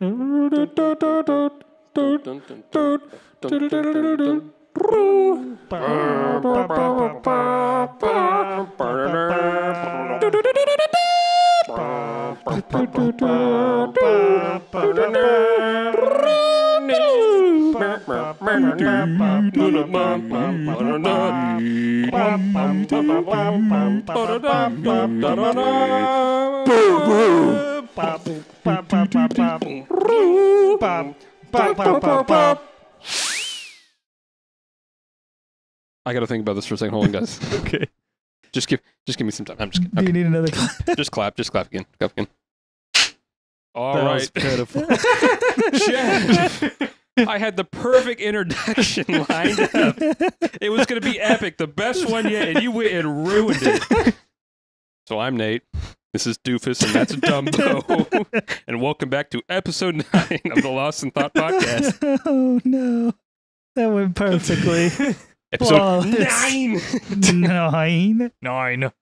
I gotta think about this for a second. Hold on, guys. Okay. Just give me some time. I'm just kidding. Okay. Do you need another clap? Just clap again. Clap again. All that right. Beautiful. Jeff, I had the perfect introduction lined up. It was going to be epic, the best one yet, and you went and ruined it. So I'm Nate. This is Doofus, and that's Dumbo. And welcome back to episode 9 of the Lost in Thought podcast. Oh no, that went perfectly. Episode 9.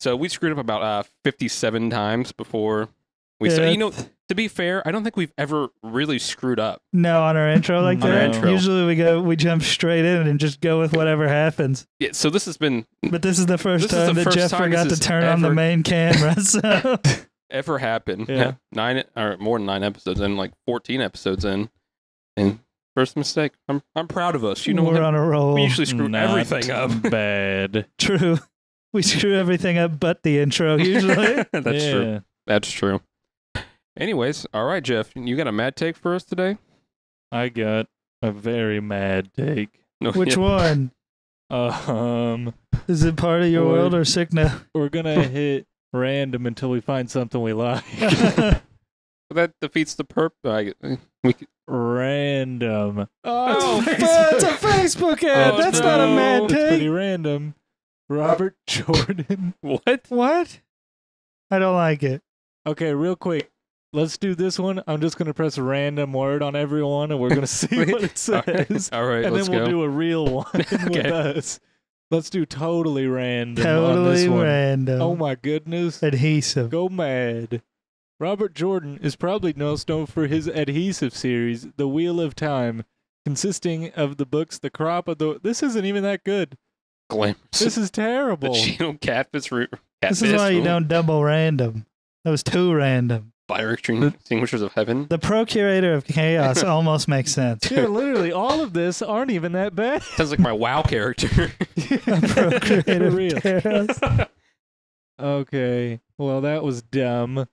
So we screwed up about 57 times before. So, you know, to be fair, I don't think we've ever really screwed up. No, on our intro like that. Usually we jump straight in and just go with whatever happens. Yeah, so this has been... But this is the first time that Jeff forgot to turn on the main camera, so... Ever happened. Yeah. 9, or more than 9 episodes in, like 14 episodes in. And first mistake. I'm proud of us. You know, we're on a roll. We usually screw everything up. Bad. True. We screw everything up but the intro, usually. That's true. That's true. Anyways, all right, Jeff, you got a mad take for us today? I got a very mad take. Which one? Is it part of your world or sick now? We're going to hit random until we find something we like. That defeats the purpose. Random. Oh, it's a Facebook ad. That's not a mad take. It's pretty random. Robert Jordan. What? I don't like it. Okay, real quick. Let's do this one. I'm just going to press a random word on everyone, and we're going to see what it says. All right, and let's go. And then we'll do a real one with us. Let's do totally random on this one. Totally random. Oh, my goodness. Adhesive. Go mad. Robert Jordan is probably most known for his adhesive series, The Wheel of Time, consisting of the books The Crop of the... This isn't even that good. Glamorous. This is terrible. The Chino Catfish Root. This is why you don't double random. That was too random. Fire Extinguishers of Heaven. The Procurator of Chaos almost makes sense. Dude, literally, all of this aren't even that bad. Sounds like my WoW character. Procurator of Chaos. Okay. Well, that was dumb.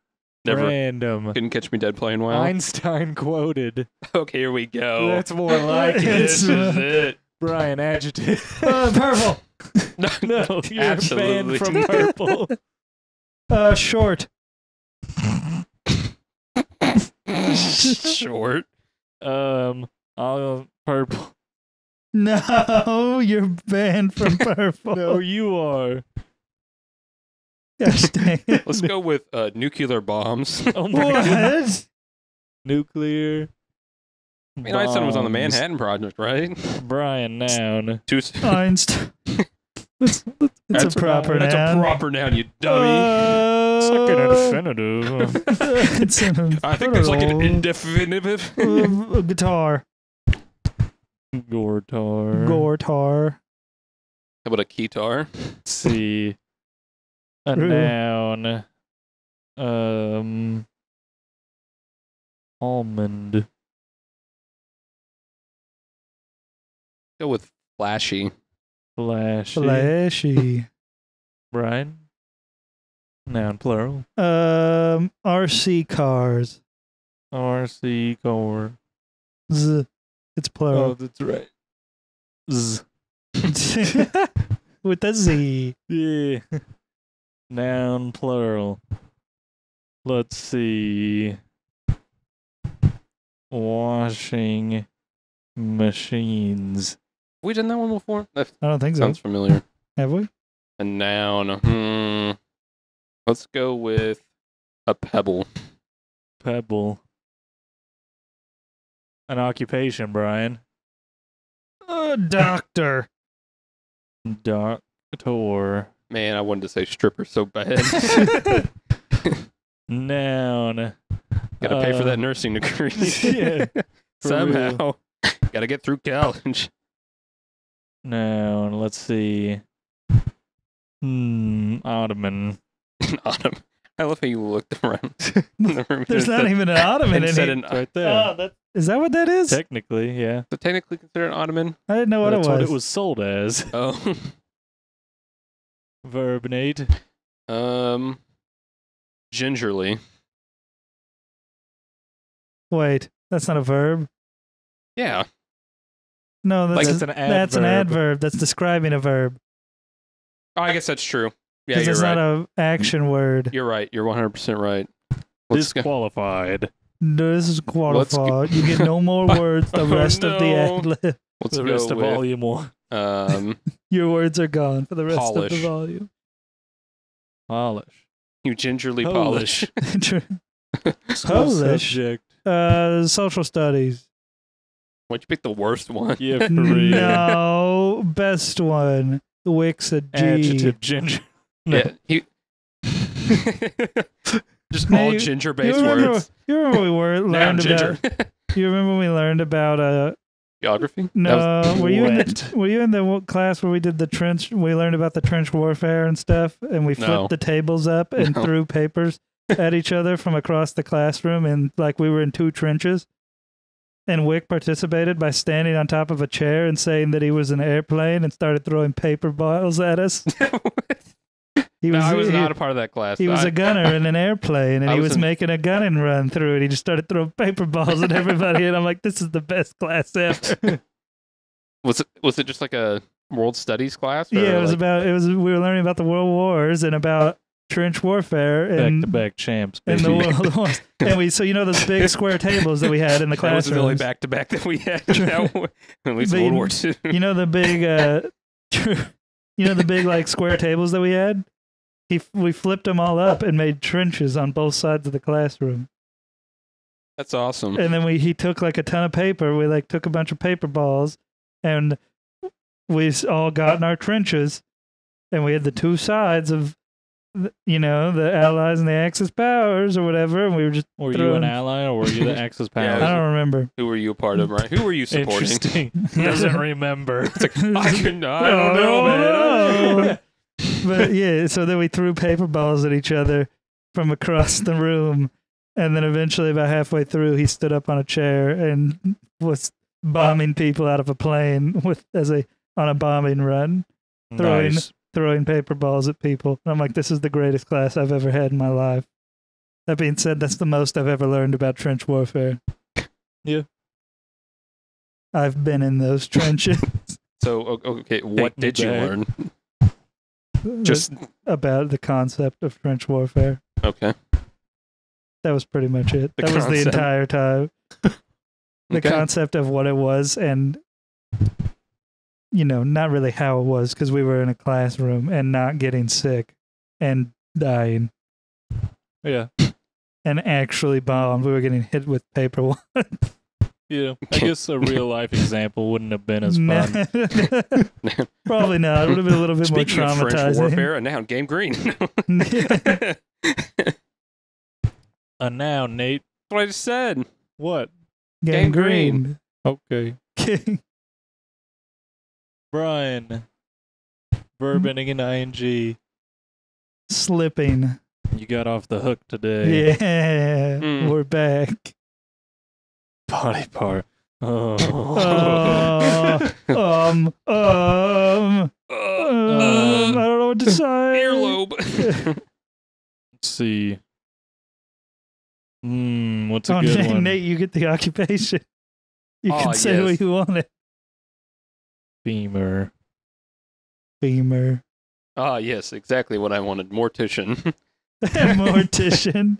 Never. Random. Couldn't catch me dead playing WoW. Einstein quoted. Okay, here we go. That's more like it. This is it. Brian, adjective. Purple. No, you're absolutely banned from purple. Short. Short. I'll purple. No, you're banned from purple. No, you are. Gosh dang it. Let's go with nuclear bombs. Oh my God. Nuclear. Einstein was on the Manhattan Project, right? Brian, noun. Einstein. That's a proper noun. That's a proper noun, you dummy. It's like an infinitive. I think there's like an indefinitive. Guitar. Gortar. How about a keytar? Let's see. A noun. Almond. Go with flashy. Flashy. Brian? Noun, plural. RC cars. RC car. Z. It's plural. Oh, that's right. Z. With a Z. Yeah. Noun, plural. Let's see. Washing machines. We done that one before? I don't think so. Sounds familiar. Have we? A noun. Let's go with a pebble. Pebble. An occupation, Brian. Doctor. Doctor. Man, I wanted to say stripper so bad. Noun. Got to pay for that nursing degree. Yeah, somehow. Got to get through college. No, and let's see. Ottoman. An ottoman. I love how you looked around. The room. There's not even an ottoman in it. Right there. Oh, is that what that is? Technically, yeah. So technically considered an ottoman? I didn't know what it was. That's what it was sold as. Oh. Verbinate. Gingerly. Wait, that's not a verb? Yeah. No, that's, like, an adverb. That's an adverb. That's describing a verb. Oh, I guess that's true. Yeah, you're right. Because it's not an action word. You're right. You're 100% right. Disqualified. No, this is qualified. You get no more words the rest of the ad lib. What's the rest of volume one? Your words are gone for the rest of the volume. Polish. You gingerly polish. Polish. Social studies. Why'd you pick the worst one? Yeah, for real. No, best one. The Wix a G. Adjective ginger. No. Yeah, just all ginger-based words. You remember we learned about. You remember when we learned about geography? No, were you in the class where we did the trench? We learned about the trench warfare and stuff, and we flipped the tables up and threw papers at each other from across the classroom, and like we were in two trenches. And Wick participated by standing on top of a chair and saying that he was an airplane and started throwing paper bottles at us. I was not a part of that class. He was a gunner in an airplane, and he was making a gunning run through it. He just started throwing paper balls at everybody, and I'm like, this is the best class ever. Was it just like a world studies class? Or yeah, it was like... we were learning about the world wars and about trench warfare and back-to-back champs in the world wars. And so you know those big square tables that we had in the classrooms? That was the only back-to-back that we had. At least World War II. You know the big, like square tables that we had? We flipped them all up and made trenches on both sides of the classroom. That's awesome. And then he took like a ton of paper. We like took a bunch of paper balls, and we all got in our trenches, and we had the two sides of, you know, the Allies and the Axis powers or whatever, and we were just you an ally or were you the Axis powers? I don't remember. Who were you a part of, Ryan? Who were you supporting? Interesting. Doesn't remember. It's like, I don't know, man. But yeah, so then we threw paper balls at each other from across the room, and then eventually about halfway through he stood up on a chair and was bombing people out of a plane on a bombing run. Throwing paper balls at people. And I'm like, this is the greatest class I've ever had in my life. That being said, that's the most I've ever learned about trench warfare. Yeah. I've been in those trenches. So, okay, what did you learn? Just about the concept of trench warfare. Okay. That was pretty much it. That was the entire time. The concept of what it was and... you know, not really how it was, because we were in a classroom and not getting sick and dying. Yeah. And actually bombed. We were getting hit with paper once. Yeah. I guess a real life example wouldn't have been as fun. Probably not. It would have been a little bit more traumatizing. Speaking of French warfare, a noun, Game Green. A noun, Nate. That's what I just said. What? Game Green. Okay. Brian. Verb ending in ing. Slipping. You got off the hook today. Yeah, we're back. Body part. I don't know what to say. Earlobe. Let's see. What's a good one? Nate, you get the occupation. You can say what you want it. Femur. Femur. Ah, yes, exactly what I wanted. Mortician. Mortician.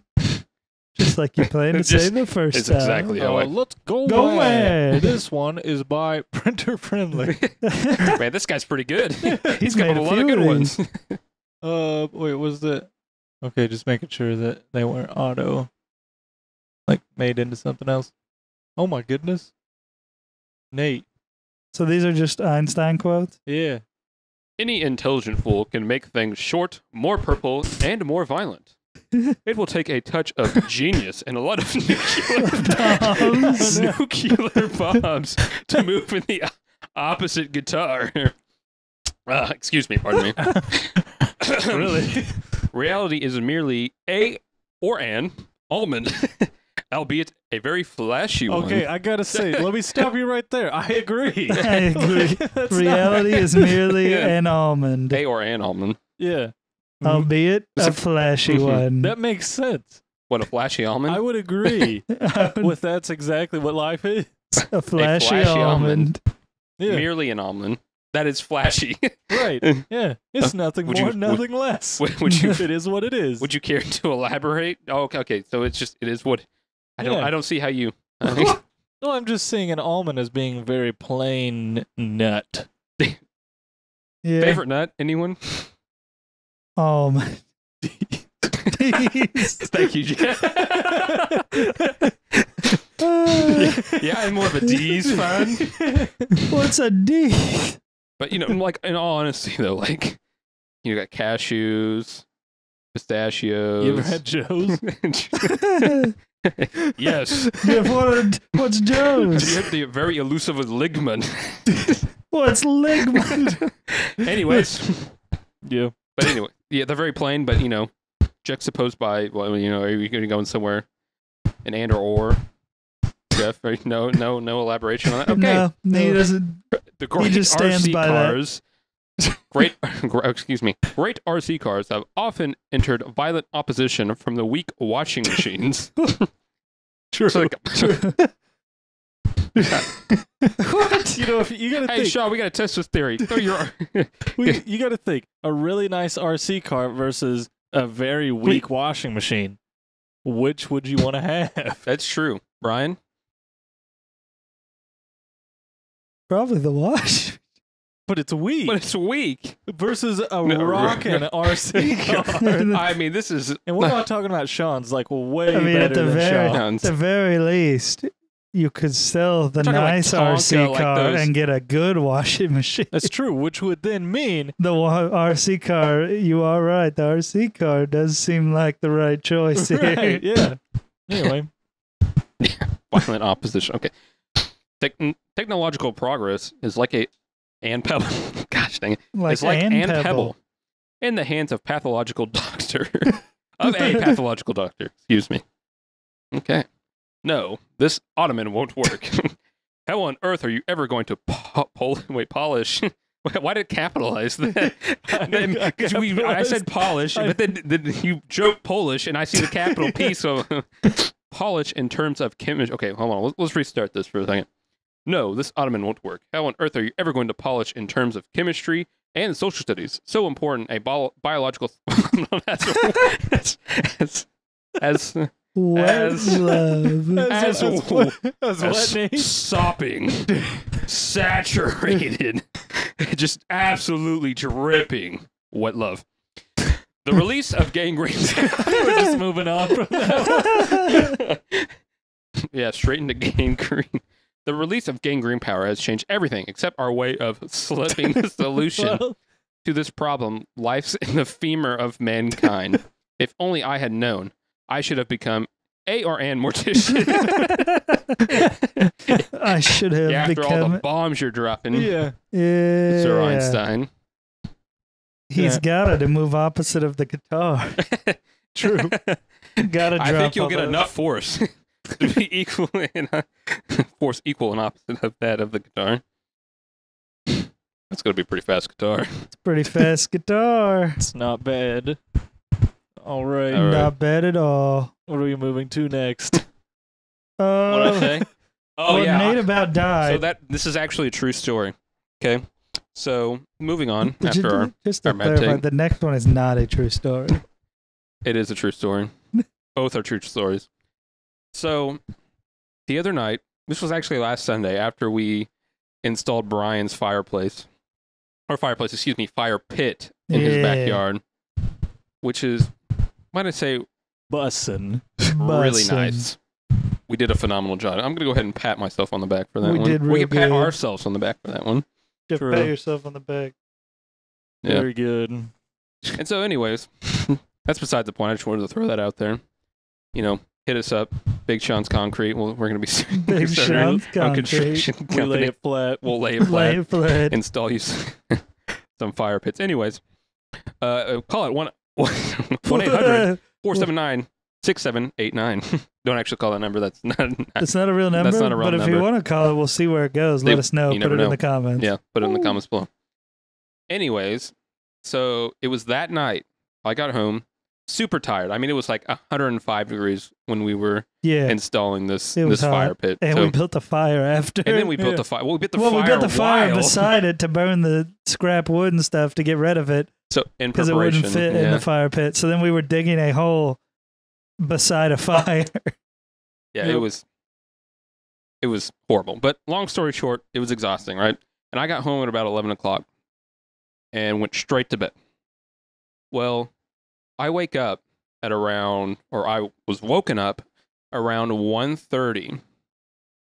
Just like you planned to say the first time. It's exactly how I... Let's go mad. This one is by Printer Friendly. Man, this guy's pretty good. He's got a lot of good ones. Wait, was the... Okay, just making sure that they weren't auto... like, made into something else. Oh my goodness. Nate. So these are just Einstein quotes? Yeah. Any intelligent fool can make things short, more purple, and more violent. It will take a touch of genius and a lot of nuclear bombs to move in the opposite guitar. Excuse me, pardon me. Really? Reality is merely a or an almond, albeit a very flashy one. Okay, I gotta say, let me stop you right there. I agree. I agree. Reality is merely an almond. A or an almond. Yeah. Albeit a flashy one. That makes sense. What, a flashy almond? I would agree with that's exactly what life is. A flashy almond. Yeah. Merely an almond. That is flashy. Right. Yeah. It's nothing more, nothing less. It is what it is. Would you care to elaborate? Oh, okay. So it's just, it is what, I don't see how you. No, I'm just seeing an almond as being very plain nut. Yeah. Favorite nut? Anyone? Almond. Thank you, Jeff. Yeah, I'm more of a D's fan. What's a D? But, you know, like, in all honesty, though, like, you got cashews, pistachios. You ever had Joe's? Yes. Yeah, what's Joe's? You have the very elusive ligman. What's ligman? Anyways. Yeah. But anyway, yeah, they're very plain, but, you know, juxtaposed by, well, you know, are you going to go in somewhere? An and or? Jeff, no elaboration on that? Okay. No, he doesn't. The great RC cars. Great RC cars have often entered violent opposition from the weak washing machines. True. So, like, true. What? You know, if you gotta think, hey, Shaw, we gotta test this theory. You gotta think, a really nice RC car versus a very weak washing machine. Which would you want to have? That's true, Brian. Probably the wash, but it's weak. Versus a rockin' RC car. I mean, this is, and we're not talking about Sean's. Like, way better than Sean's. At the very least. You could sell the nice RC car and get a good washing machine. That's true, which would then mean... The RC car, you are right. The RC car does seem like the right choice here. Yeah. Anyway. Violent opposition. Okay. Technological progress is like an pebble. Gosh dang it. It's like an pebble in the hands of a pathological doctor. Excuse me. Okay. No, this ottoman won't work. How on earth are you ever going to polish? Why did capitalize that? I said polish, but then you joke Polish, and I see the capital P, so polish in terms of chemistry. Okay, hold on. Let's restart this for a second. No, this ottoman won't work. How on earth are you ever going to polish in terms of chemistry and social studies? So important, a biological... sopping, saturated, just absolutely dripping wet love. The release of gangrene. We're just moving on from that one. Yeah, straight into gangrene. The release of gangrene power has changed everything except our way of slipping the solution to this problem. Life's in the femur of mankind. If only I had known. I should have become a or an mortician. I should have after all the bombs you're dropping. Yeah. Yeah. Sir Einstein. He's got to move opposite of the guitar. True. Got to drop. I think you'll get enough force to be equal and opposite of that of the guitar. That's going to be pretty fast guitar. It's pretty fast guitar. It's not bad. All right. Not bad at all. What are we moving to next? What I say? Oh, well, yeah. Nate about died. So this is actually a true story. Okay. So moving on just to clarify, the next one is not a true story. It is a true story. Both are true stories. So the other night, this was actually last Sunday after we installed Brian's fire pit in his backyard, which is, might I say, really nice. We did a phenomenal job. I'm gonna go ahead and pat myself on the back for that one. We can pat ourselves on the back for that one. Just pat yourself on the back. Yeah. Very good. And so, anyways, that's beside the point. I just wanted to throw that out there. You know, hit us up, Big Sean's Concrete. We're going to be Big Sean's Concrete. Construction company. We lay it flat. We'll lay it flat. Lay it flat. Install you some fire pits. Anyways, call it 1-800-479-6789. Don't actually call that number. It's not a real number. That's not a real number. But if you want to call it, we'll see where it goes. Let us know. Put it in the comments. Yeah, put it in the comments below. Anyways, so it was that night. I got home super tired. I mean, it was like 105 degrees when we were installing this fire pit. And we built the fire after. And then we built the fire. Well, we built the fire beside it to burn the scrap wood and stuff to get rid of it. So in preparation, because it wouldn't fit in the fire pit. So then we were digging a hole beside a fire. Yeah, it was horrible. But long story short, it was exhausting, right? And I got home at about 11 o'clock and went straight to bed. Well, I wake up at around, or I was woken up around 1:30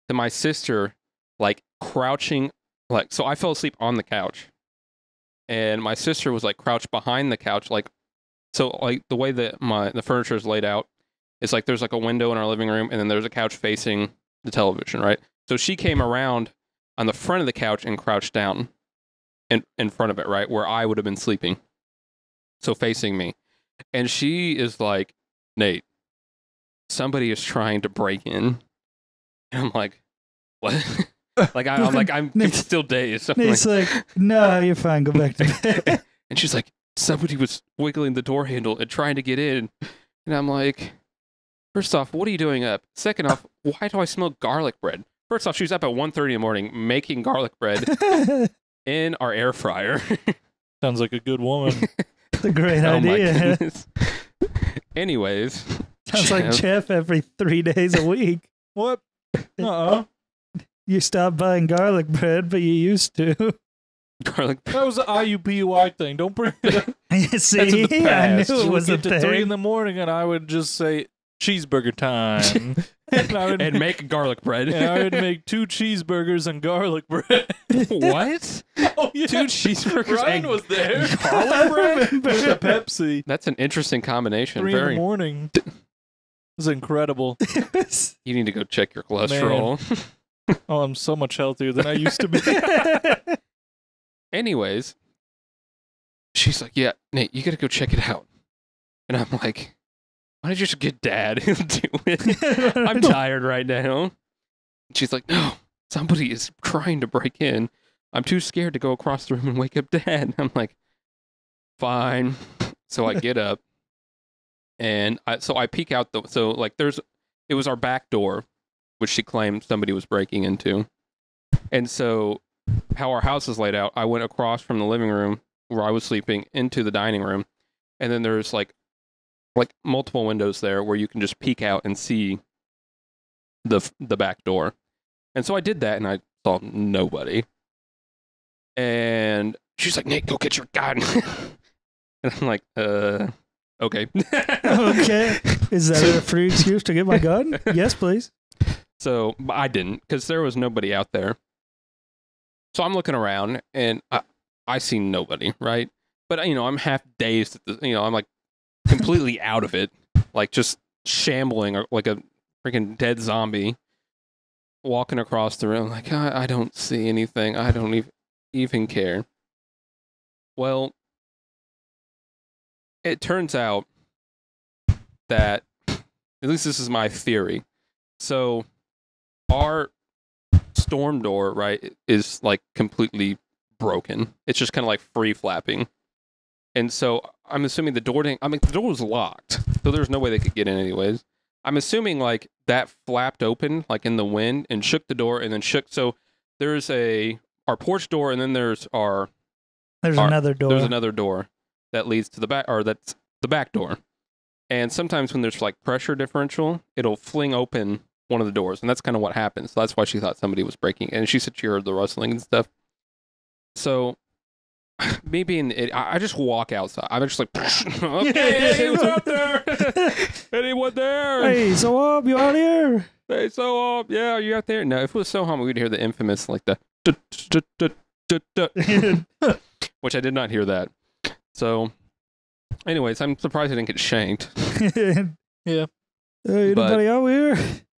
to my sister, like, crouching. Like, so I fell asleep on the couch. And my sister was, like, crouched behind the couch. Like, so, like, the way that the furniture is laid out, it's like there's, like, a window in our living room, and then there's a couch facing the television, right? So she came around on the front of the couch and crouched down in front of it, right, where I would have been sleeping. So facing me. And she is like, Nate, somebody is trying to break in. And I'm like, what? Like, I'm like, I'm still dazed. Nate's like, no, you're fine. Go back to bed. And she's like, somebody was wiggling the door handle and trying to get in. And I'm like, first off, what are you doing up? Second off, why do I smell garlic bread? First off, she was up at 1:30 in the morning making garlic bread in our air fryer. Sounds like a good woman. That's a great idea. Anyways. Sounds like Jeff every 3 days a week. What? Uh-oh. You stopped buying garlic bread, but you used to. Garlic bread. That was the IUPUI thing. Don't bring it up. See, I knew it was a thing. 3 in the morning, and I would just say, cheeseburger time. and make garlic bread. And I would make 2 cheeseburgers and garlic bread. What? Oh, yeah. 2 cheeseburgers Ryan and was there. Garlic bread with a Pepsi. That's an interesting combination. 3 in the morning. It was incredible. You need to go check your cholesterol. Man. Oh, I'm so much healthier than I used to be. Anyways, she's like, yeah, Nate, you got to go check it out. And I'm like, why don't you just get Dad to do it? I'm tired right now. She's like, no, somebody is trying to break in. I'm too scared to go across the room and wake up Dad. I'm like, fine. So I get up, and I peek out the, so like it was our back door, which she claimed somebody was breaking into. And so how our house is laid out, I went across from the living room where I was sleeping into the dining room. And then there's like multiple windows there where you can just peek out and see the back door. And so I did that, and I saw nobody. And she's like, Nate, go get your gun. And I'm like, okay. Okay. Is that a free excuse to get my gun? Yes, please. So I didn't, because there was nobody out there. So I'm looking around, and I see nobody, right? But, you know, I'm half dazed at this, you know, I'm like, completely out of it, like just shambling or like a freaking dead zombie walking across the room, like I don't see anything, I don't even care. Well, it turns out that, at least this is my theory, so our storm door, right, is like completely broken. It's just kind of like free flapping. And so I'm assuming the door didn't, I mean, the door was locked, so there's no way they could get in anyways. I'm assuming like that flapped open, like in the wind, and shook the door, and then shook. So there's our porch door, and then there's another door. There's another door that leads to the back, or that's the back door. And sometimes when there's like pressure differential, it'll fling open one of the doors, and that's kind of what happened. So that's why she thought somebody was breaking, and she said she heard the rustling and stuff. So. Me being it, I just walk outside. I'm just like, okay, hey, what's up there? Anyone there? Hey, Soham, you out here? Hey, Soham, yeah, are you out there? No, if it was Soham, we'd hear the infamous, like the, which I did not hear that. So Anyways, I'm surprised I didn't get shanked. Yeah. Hey, anybody out here?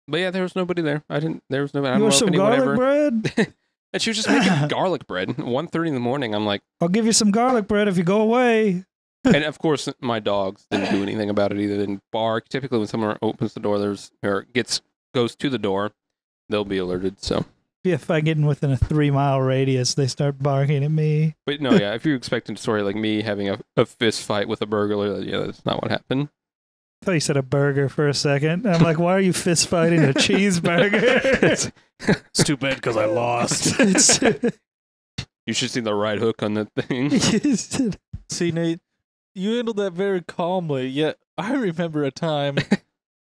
But yeah, there was nobody there. I didn't. There was nobody. I don't know if anyone ever. You want some garlic bread? And she was just making garlic bread. 1:30 in the morning. I'm like, I'll give you some garlic bread if you go away. And of course, my dogs didn't do anything about it either. They didn't bark. Typically, when someone opens the door, goes to the door, they'll be alerted. So if I get in within a 3-mile radius, they start barking at me. But no, yeah, if you're expecting a story like me having a fist fight with a burglar, yeah, that's not what happened. I thought you said a burger for a second. I'm like, why are you fist fighting a cheeseburger? It's too bad because I lost. You should see the right hook on that thing. See, Nate, you handled that very calmly, yet I remember a time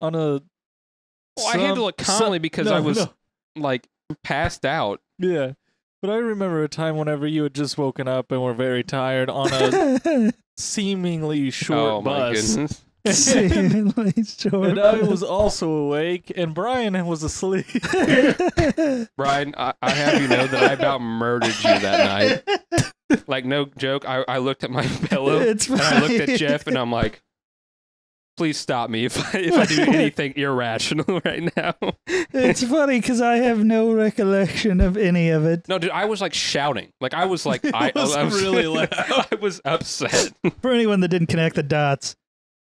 on a... Well, I handled it calmly because I was, like, passed out. Yeah, but I remember a time whenever you had just woken up and were very tired on a seemingly short bus. Oh, my goodness. And I was also awake, and Brian was asleep. Brian, I have you know that I about murdered you that night. Like, no joke, I looked at my pillow, and I looked at Jeff, and I'm like, please stop me if I do anything irrational right now. It's funny, because I have no recollection of any of it. No, dude, I was, like, shouting. Like, I was, like, I was really loud. I was upset. For anyone that didn't connect the dots,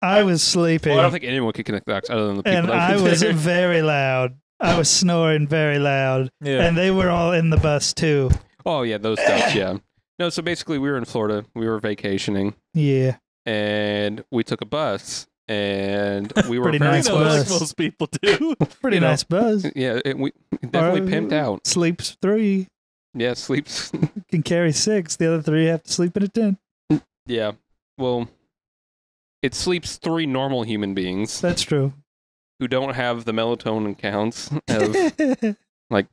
I was sleeping. Well, I don't think anyone could connect the dots other than the people. And I was very loud. I was snoring very loud. Yeah. And they were all in the bus, too. Oh, yeah, those dots, yeah. No, so basically we were in Florida. We were vacationing. Yeah. And we took a bus. And we were pretty very nice close. Most people do. Pretty nice buzz. Yeah, we definitely pimped out. Sleeps 3. Yeah, sleeps. Can carry 6. The other 3 have to sleep in a tent. Yeah. Well... It sleeps 3 normal human beings. That's true. Who don't have the melatonin counts of like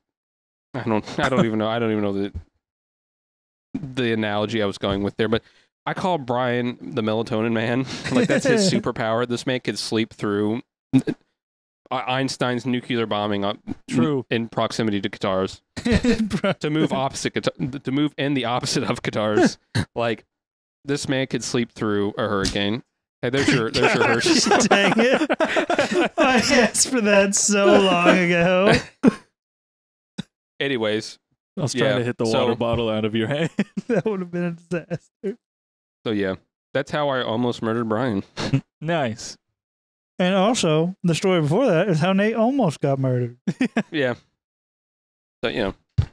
I don't even know the analogy I was going with there, but I call Brian the melatonin man. Like that's his superpower. This man could sleep through Einstein's nuclear bombing in proximity to Qatar's to move in the opposite of Qatar's. Like this man could sleep through a hurricane. Hey, there's your Hershey's. Dang it. I asked for that so long ago. Anyways. I was trying to hit the water bottle out of your hand. That would have been a disaster. So, yeah. That's how I almost murdered Brian. Nice. And also, the story before that is how Nate almost got murdered. Yeah. So, you know.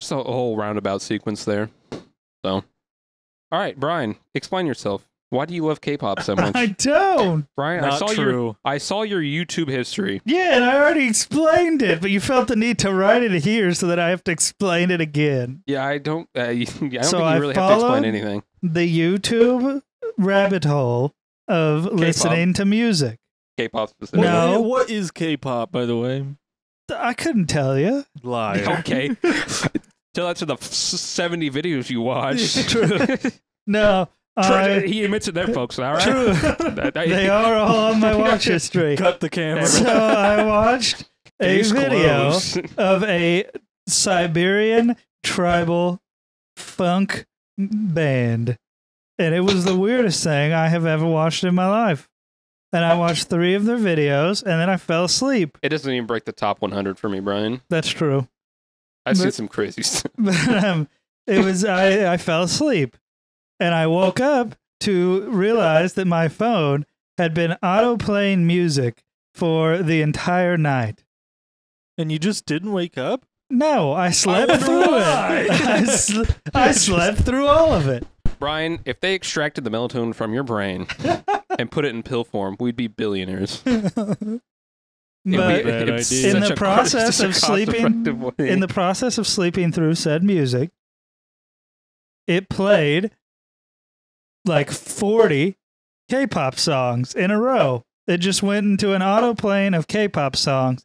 Just a whole roundabout sequence there. So. All right, Brian, explain yourself. Why do you love K-pop so much? I don't. Brian, I saw your YouTube history. Yeah, and I already explained it, but you felt the need to write it here so that I have to explain it again. Yeah, I don't think you really have to explain anything. The YouTube rabbit hole of listening to music. K-pop specifically. No, what is K-pop, by the way? I couldn't tell you. Liar. Okay. Tell that to the 70 videos you watched. True. No. He admits it there, folks, all right? True. They are all on my watch history. Cut the camera. So I watched a video of a Siberian tribal funk band. And it was the weirdest thing I have ever watched in my life. And I watched 3 of their videos, and then I fell asleep. It doesn't even break the top 100 for me, Brian. That's true. I've seen some crazy stuff. But, I fell asleep. And I woke up to realize that my phone had been auto-playing music for the entire night. And you just didn't wake up? No, I slept through it. I slept through all of it. Brian, if they extracted the melatonin from your brain and put it in pill form, we'd be billionaires. But in the process of sleeping through said music, it played like 40 K-pop songs in a row. It just went into an autoplane of K-pop songs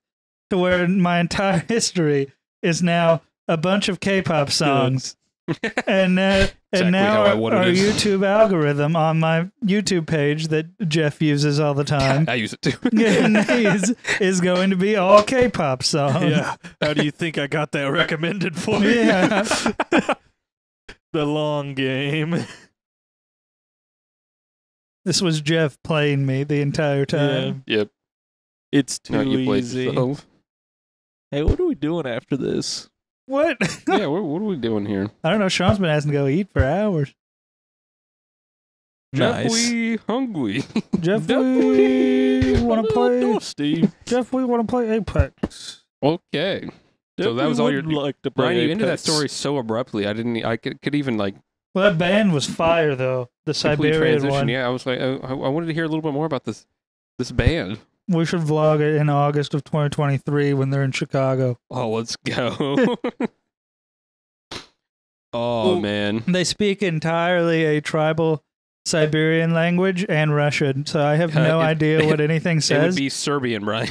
to where my entire history is now a bunch of K-pop songs. And now our YouTube algorithm on my YouTube page that Jeff uses all the time. I use it too. is going to be all K-pop songs. Yeah. How do you think I got that recommended for me? Yeah. The long game. This was Jeff playing me the entire time. Yeah. Yep. It's too easy. Hey, what are we doing after this? What? Yeah, what are we doing here? I don't know. Sean's been asking to go eat for hours. Nice. Jeff, we hungry. Jeff, we want to play. Dusty. Jeff, we want to play Apex. Okay. Jeff, so that was all your. Like to play Ryan, Apex. You ended that story so abruptly. I didn't. I could even like. Well, that band was fire though. The Siberian one. Yeah, I was like, I wanted to hear a little bit more about this band. We should vlog it in August of 2023 when they're in Chicago. Oh, let's go. Oh, man. They speak entirely a tribal Siberian language and Russian, so I have no idea what anything says. It would be Serbian, Brian.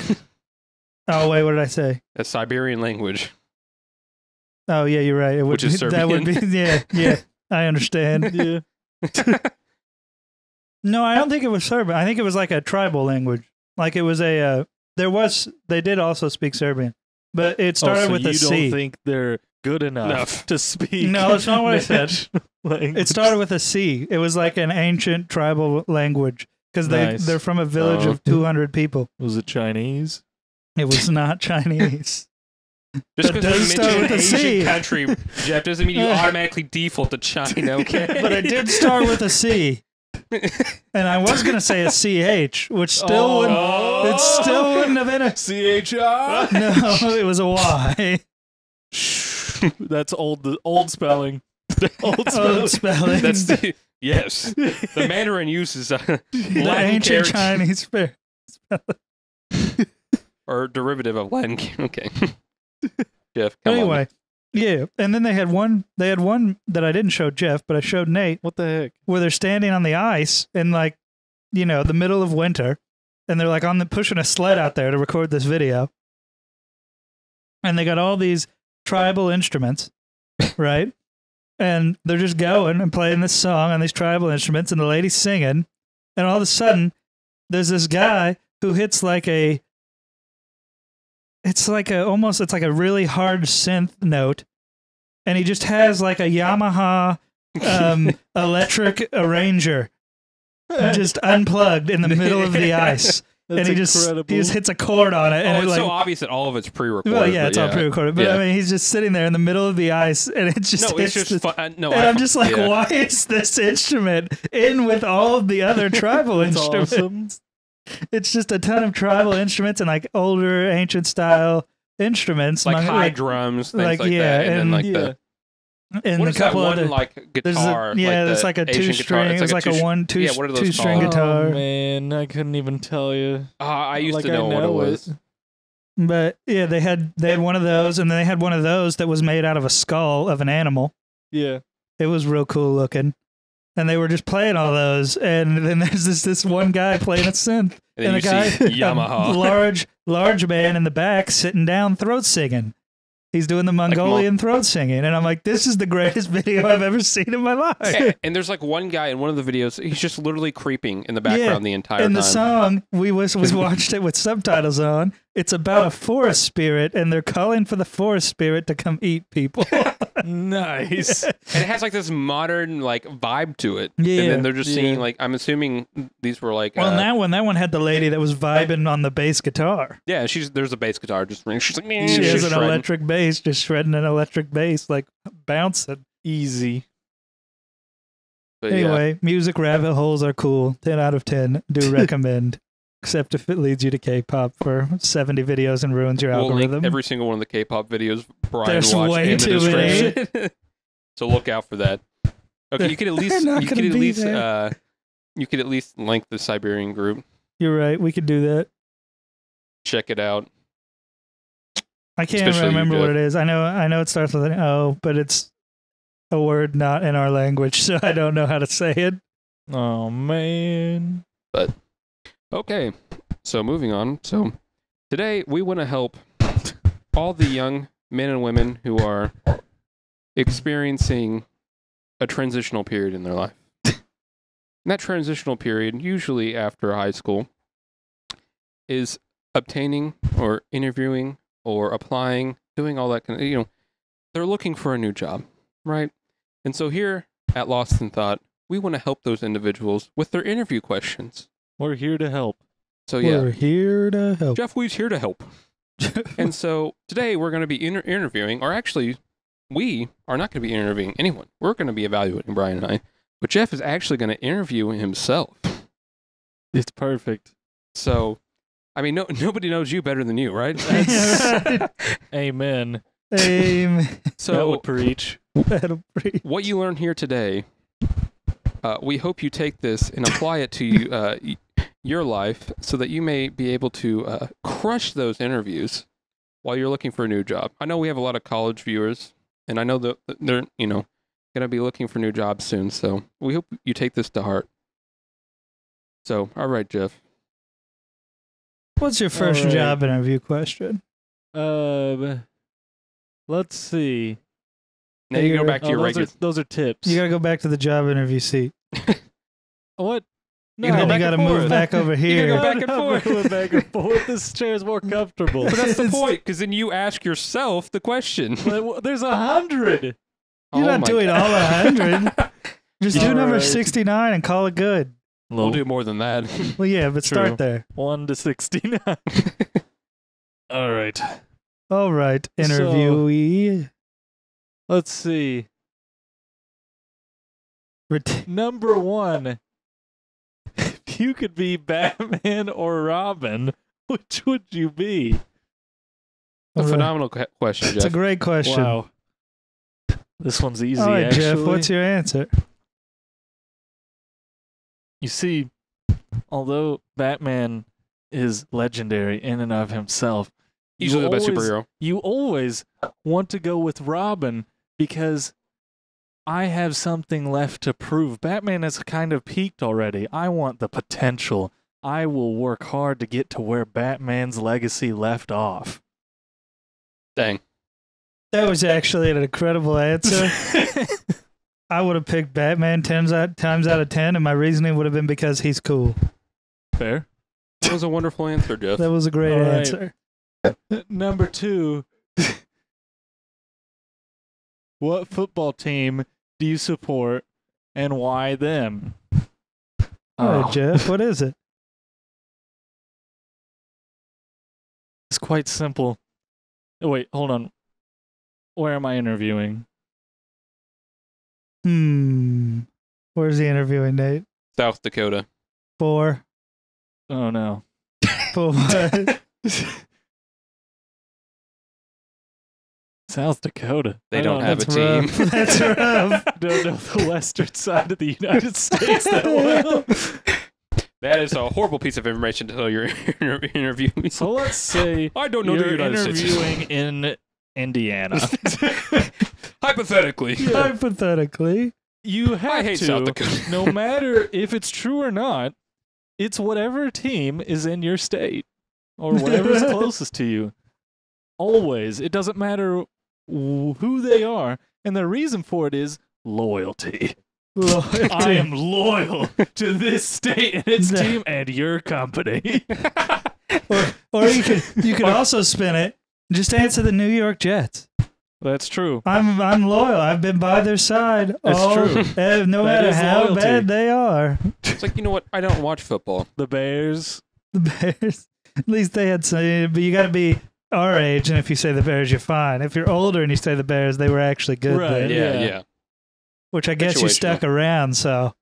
Oh, wait, what did I say? A Siberian language. Oh, yeah, you're right. It would, which is Serbian. That would be, yeah, I understand. Yeah. No, I don't think it was Serbian. I think it was like a tribal language. Like it was a, they did also speak Serbian, but it started with a C. You don't think they're good enough to speak? No, that's not what I said. Language. It started with a C. It was like an ancient tribal language because they're from a village of 200 people. Was it Chinese? It was not Chinese. Just because you mentioned an Asian country, Jeff, doesn't mean you automatically default to China, okay? But it did start with a C. And I was gonna say a CH, which still wouldn't have been a CHI. No, it was a Y. That's old spelling. Old spelling. That's the Mandarin uses the Latin ancient Chinese spelling, or derivative of Latin. Okay, Jeff. Anyway. Yeah, and then they had one that I didn't show Jeff, but I showed Nate. What the heck? Where they're standing on the ice in like, you know, the middle of winter, and they're like pushing a sled out there to record this video. And they got all these tribal instruments, right? And they're just going and playing this song on these tribal instruments, and the lady's singing, and all of a sudden there's this guy who hits like a It's like a really hard synth note, and he just has like a Yamaha electric arranger just unplugged in the middle of the ice. That's and he just hits a chord on it. And it's like, so obvious that all of it's pre-recorded. Well, yeah, it's all pre-recorded. But I mean, he's just sitting there in the middle of the ice, and it just I'm just like, why is this instrument in with all of the other tribal instruments? Awesome. It's just a ton of tribal instruments and like older ancient style instruments, like high drums, things like that, and a couple of like guitar. Yeah, it's like a two-string. It's like a 1-2. Yeah, what are those called? Two-string guitar. Oh, man, I couldn't even tell you. I used to know what it was. But yeah, they had one of those, and then they had one of those that was made out of a skull of an animal. Yeah, it was real cool looking. And they were just playing all those, and then there's this one guy playing a synth, and a guy, Yamaha, large man in the back sitting down, throat singing. He's doing the Mongolian throat singing, and I'm like, this is the greatest video I've ever seen in my life. And there's like one guy in one of the videos, he's just literally creeping in the background the entire time. And the song we watched it with subtitles on. It's about a forest spirit, and they're calling for the forest spirit to come eat people. Nice. Yeah. And it has like this modern like vibe to it. Yeah. And then they're just singing like, I'm assuming these were like. Well, that one had the lady that was vibing on the bass guitar. Yeah, there's a bass guitar just ringing. She's like, she has an electric bass, just shredding an electric bass, like bouncing easy. But anyway, music rabbit holes are cool. 10 out of 10. Do recommend. Except if it leads you to K-pop for 70 videos and ruins your algorithm. Link every single one of the K-pop videos Brian watched in the description. So look out for that. Okay, you could at least link the Siberian group. You're right. We could do that. Check it out. I can't remember what it is. I know it starts with an O, but it's a word not in our language, so I don't know how to say it. Oh man. But. Okay, so moving on. So today we want to help all the young men and women who are experiencing a transitional period in their life. And that transitional period, usually after high school, is obtaining or interviewing or applying, doing all that kind of, they're looking for a new job, right? And so here at Lost in Thought, we want to help those individuals with their interview questions. We're here to help. So yeah. We're here to help. Jeff Weed's here to help. And so today we're going to be interviewing, or actually we are not going to be interviewing anyone. We're going to be evaluating, Brian and I. But Jeff is actually going to interview himself. It's perfect. So, I mean, nobody knows you better than you, right? That's... Amen. Amen. So, that'll preach. That'll preach. What you learn here today, we hope you take this and apply it to you, your life, so that you may be able to crush those interviews while you're looking for a new job. I know we have a lot of college viewers, and I know that they're, you know, going to be looking for new jobs soon, so we hope you take this to heart. So, all right, Jeff. What's your first job interview question? Let's see. Now you go back to your regular. Those are tips. You gotta go back to the job interview seat. What? No, and then you gotta move back over here. You gotta go back and forth. Go back and forth. This chair is more comfortable. But that's the point, because then you ask yourself the question. There's 100. You're not doing all 100. Just do number 69 and call it good. We'll do more than that. Well, yeah, but true. Start there. 1 to 69. All right. All right, interviewee. So, let's see. Number one. If you could be Batman or Robin, which would you be? A phenomenal question, Jeff. It's a great question. Wow. This one's easy, actually. All right, actually. Jeff, what's your answer? You see, although Batman is legendary in and of himself, usually the best superhero. You always want to go with Robin because I have something left to prove. Batman has kind of peaked already. I want the potential. I will work hard to get to where Batman's legacy left off. Dang. That was actually an incredible answer. I would have picked Batman 10 times out of 10, and my reasoning would have been because he's cool. Fair. That was a wonderful answer, Jeff. That was a great answer. Number two. What football team do you support, and why them? Oh, Jeff, what is it? It's quite simple. Oh, wait, hold on. Where am I interviewing? Where's the interviewing, Nate? South Dakota. For? Oh, no. For what? South Dakota. They don't have a team. Rough. That's rough. Don't know the western side of the United States that well. That is a horrible piece of information to tell your interviewee. So let's say I don't know you're the United interviewing States. In Indiana. Hypothetically. Yeah. Hypothetically. You have to, South Dakota. No matter if it's true or not, it's whatever team is in your state or whatever's closest to you. Always. It doesn't matter who they are, and the reason for it is loyalty. I am loyal to this state and its team and your company. Or you could also spin it. Just answer the New York Jets. That's true. I'm loyal. I've been by their side. That's true. No matter how bad they are. It's like, you know what? I don't watch football. The Bears. At least they had some. But you got to be our age, and if you say the Bears, you're fine. If you're older and you say the Bears, they were actually good. Right, then. Yeah. Which I guess you stuck around, so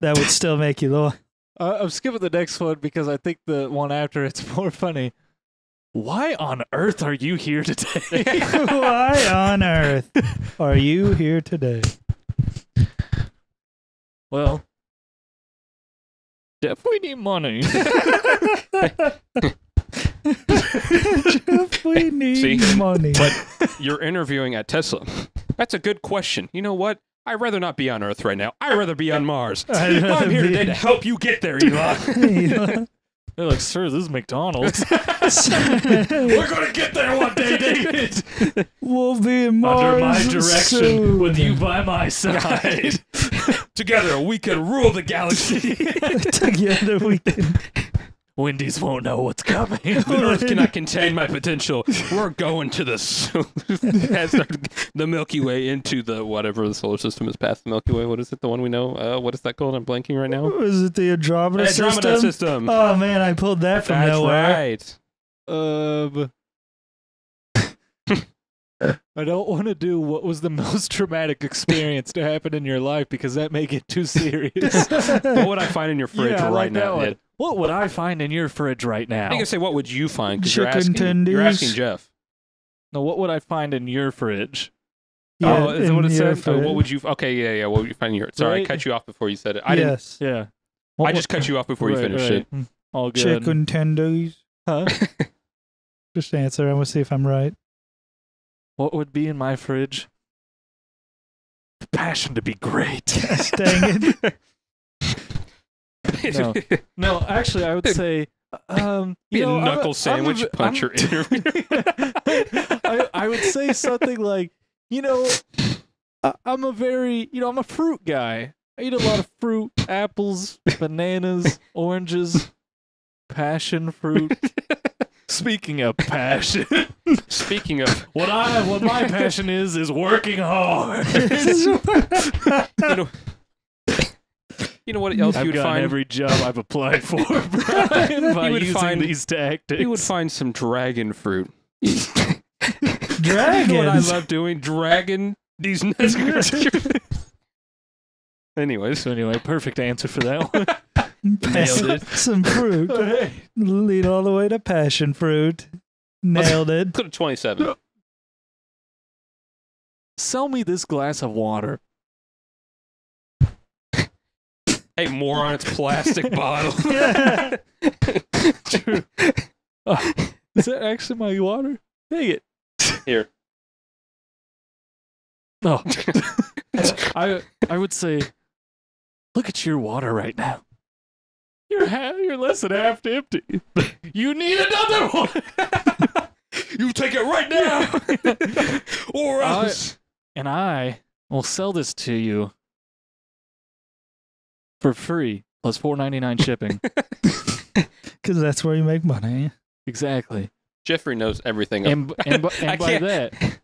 that would still make you loyal. I'm skipping the next one because I think the one after it's more funny. Why on earth are you here today? Why on earth are you here today? Well, Jeff, we need money. Jeff, we need money. But you're interviewing at Tesla. That's a good question. You know what? I'd rather not be on Earth right now. I'd rather be on Mars. I'm here today to help you get there, Elon. They're like, sir, this is McDonald's. We're going to get there one day, David. We'll be in Mars under my direction soon. With you by my side. Together, we can rule the galaxy. Together, we can... Wendy's won't know what's coming. The Earth cannot contain my potential. We're going to the the Milky Way into the whatever the solar system is past the Milky Way. What is it? The one we know? What is that called? I'm blanking right now. Is it the Andromeda system? Andromeda system. Oh man, I pulled that from nowhere. That's right. I don't want to do what was the most traumatic experience to happen in your life because that may get too serious. What would I find in your fridge right now, Ned? What would I find in your fridge right now? I think I say, what would you find? Because you're asking Jeff. No, what would I find in your fridge? Yeah, oh, is that what it said? Oh, what would you... Okay, yeah. What would you find in your... Sorry, I cut you off before you said it. I didn't. Yeah. I just cut you off before you finished it. All good. Chicken tendies. Huh? Just answer. I want to see if I'm right. What would be in my fridge? The passion to be great. Dang it. No, actually, I would say... a knuckle sandwich puncher interview. I would say something like, I'm a very... I'm a fruit guy. I eat a lot of fruit, apples, bananas, oranges, passion fruit. Speaking of passion. Speaking of what my passion is working hard. You know what else you would find? Every job I've applied for, Brian, by using these tactics. You would find some dragon fruit. Dragon. You know what I love doing? Dragon these nuts. Anyway, perfect answer for that one. Nailed it. Some fruit. Hey. Lead all the way to passion fruit. Nailed it. Go to 27. Sell me this glass of water. Hey, moron, it's plastic bottle. Yeah. True. Is that actually my water? Dang it. Here. Oh. I would say, look at your water right now. You're less than half empty. You need another one. You take it right now, or else. And I will sell this to you for free plus $4.99 shipping. Because that's where you make money. Exactly. Jeffrey knows everything. And by that,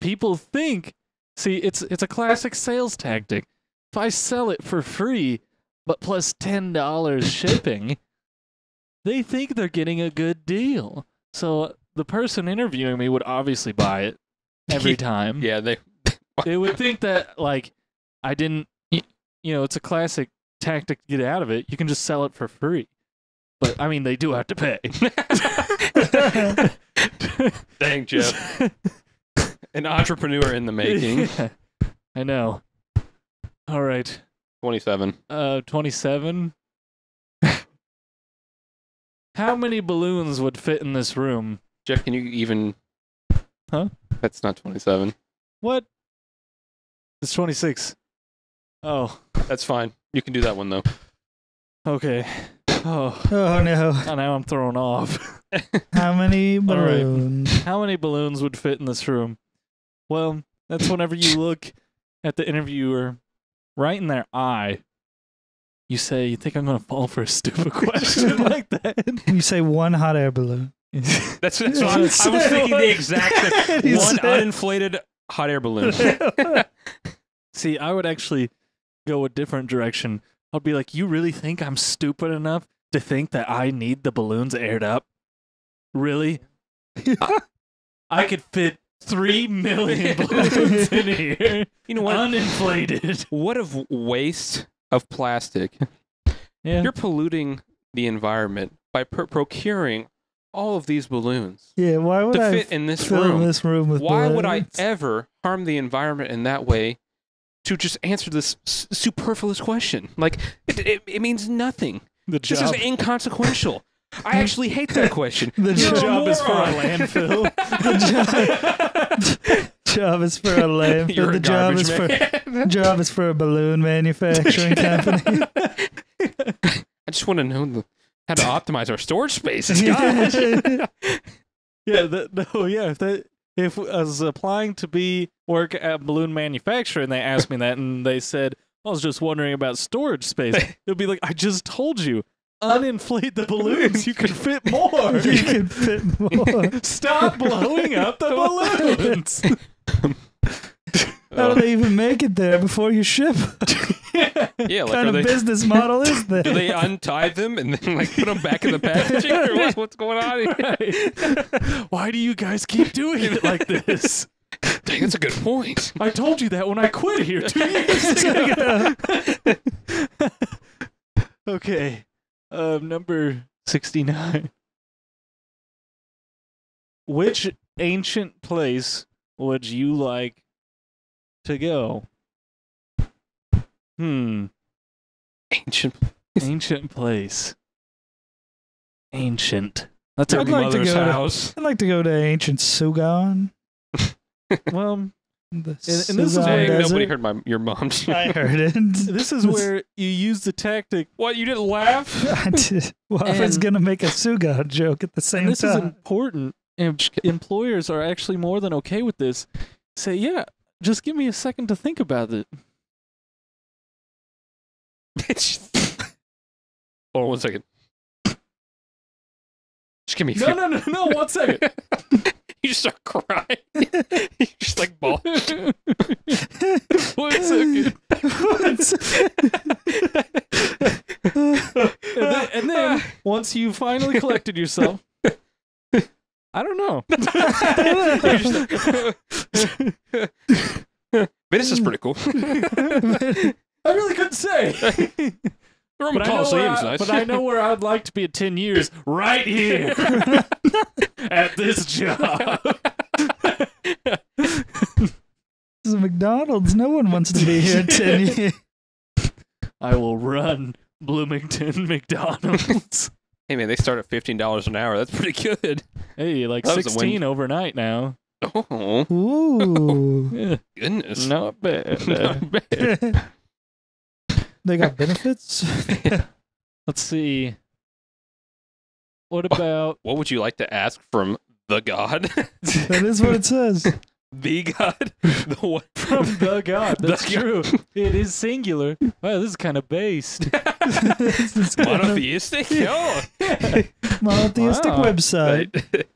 people think. See, it's a classic sales tactic. If I sell it for free. But plus $10 shipping, they think they're getting a good deal. So the person interviewing me would obviously buy it every time. Yeah, they would think that, like, I didn't, it's a classic tactic to get out of it. You can just sell it for free. But, I mean, they do have to pay. Dang, Jeff. An entrepreneur in the making. Yeah, I know. All right. 27. 27? How many balloons would fit in this room? Jeff, can you even... Huh? That's not 27. What? It's 26. Oh. That's fine. You can do that one, though. Okay. Oh no. Oh, now I'm thrown off. How many balloons? Right. How many balloons would fit in this room? Well, that's whenever you look at the interviewer... Right in their eye, you say, you think I'm going to fall for a stupid question like that? You say one hot air balloon. That's what I was thinking the exact thing. One uninflated hot air balloon. See, I would actually go a different direction. I'd be like, you really think I'm stupid enough to think that I need the balloons aired up? Really? I could fit 3 million balloons in here. You know what? Uninflated. What a waste of plastic. Yeah. You're polluting the environment by procuring all of these balloons. Yeah, why would I fit in this room? In this room with why balloons? Would I ever harm the environment in that way to just answer this superfluous question? Like, it means nothing. This is inconsequential. I actually hate that question. The job is for a landfill. The job is for a landfill. The job is for a balloon manufacturing company. I just want to know how to optimize our storage space. If I was applying to work at a balloon manufacturer and they asked me that and they said, I was just wondering about storage space, it would be like, I just told you. uninflate the balloons, you can fit more. You can fit more. Stop blowing up the balloons. How do they even make it there before you ship? Yeah, like, kind of business model is that? Do they untie them and then like put them back in the packaging, or what's going on here? Why do you guys keep doing it like this? Dang, that's a good point. I told you that when I quit here 2 years ago. Okay, number 69. Which ancient place would you like to go? Ancient place. Ancient. That's your mother's house. I'd like to go to ancient Sugan. Well, and this is nobody heard your mom's. I heard it. This is where you use the tactic. What, you didn't laugh? I did. Well, I was gonna make a Suga joke at the same time. This is important. Employers are actually more than okay with this. Say, yeah, just give me a second to think about it. Bitch. Hold on 1 second. Just give me. No, 1 second. You just start crying. You just like bawling. And then once you finally collected yourself, I don't know. Venice is pretty cool. I really couldn't say. But I know where I'd like to be in 10 years. Right here. At this job. This is a McDonald's. No one wants to be here in 10 years. I will run Bloomington McDonald's. Hey, man, they start at $15 an hour. That's pretty good. Hey, like 16 overnight now. Oh. Ooh. Yeah. Goodness. Not bad. Not bad. They got benefits? Yeah. Let's see. What about... What would you like to ask from the God? That is what it says. The God? The one from the God. That's true. It is singular. Wow, this is kind of based. Monotheistic? Yo. Yeah. Monotheistic website. Right.